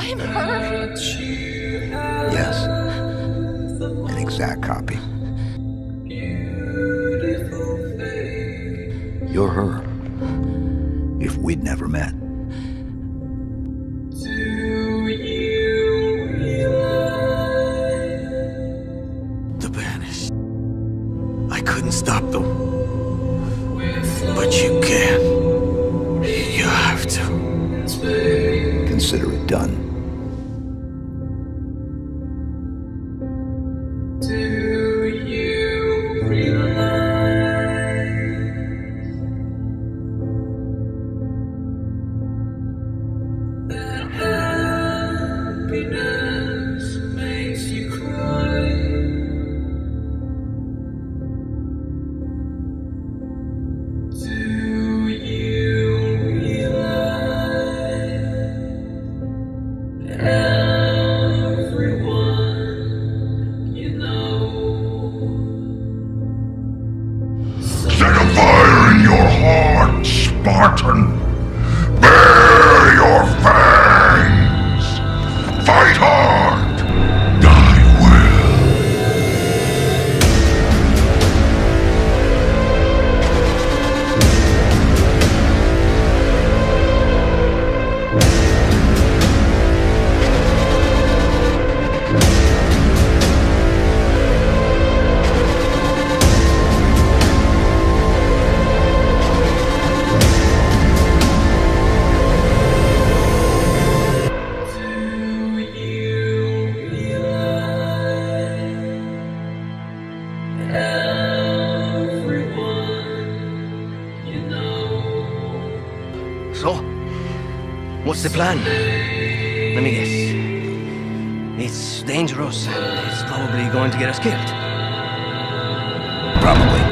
I'm her. Yes, an exact copy. You're her. If we'd never met. The Banished. I couldn't stop them. But you can. You have to. Consider it done. Happiness makes you cry. Do you realize everyone you know? Set a fire in your heart, Spartan! So, what's the plan? Let me guess. It's dangerous and it's probably going to get us killed. Probably.